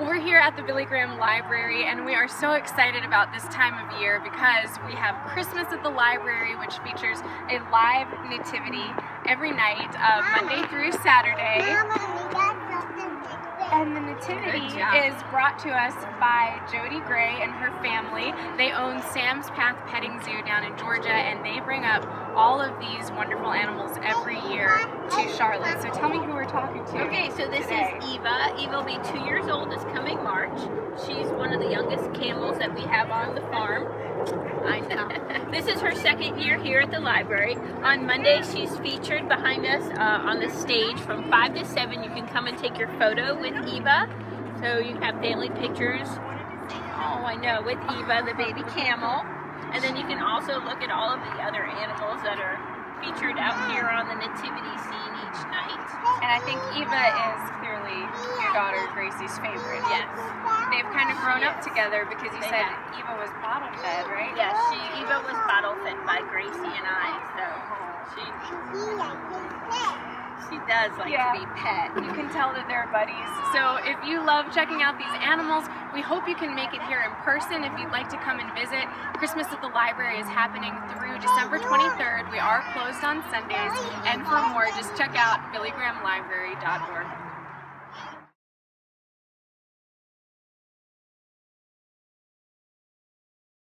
Well, we're here at the Billy Graham Library, and we are so excited about this time of year because we have Christmas at the library, which features a live nativity every night, Monday through Saturday. And the nativity is brought to us by Jody Gray and her family. They own Sam's Path Petting Zoo down in Georgia, and they bring up all of these wonderful animals every year to Charlotte. So tell me who we're talking to. Okay, so this is Eva. Eva will be 2 years old this coming March. She's one of the youngest camels that we have on the farm. I know. This is her second year here at the library. On Monday, she's featured behind us on the stage from 5 to 7. You can come and take your photo with Eva. So you have family pictures, with Eva, the baby camel. And then you can also look at all of the other animals that are featured out here on the nativity scene each night. And I think Eva is clearly your daughter Gracie's favorite. Yes. They've kind of grown up together because you said Eva was bottle fed, right? Yes, Eva was bottle fed by Gracie and I, so she does like to be pet. You can tell that they're buddies. So if you love checking out these animals, we hope you can make it here in person. If you'd like to come and visit, Christmas at the library is happening through December 23rd. We are closed on Sundays. And for more, just check out BillyGrahamLibrary.org.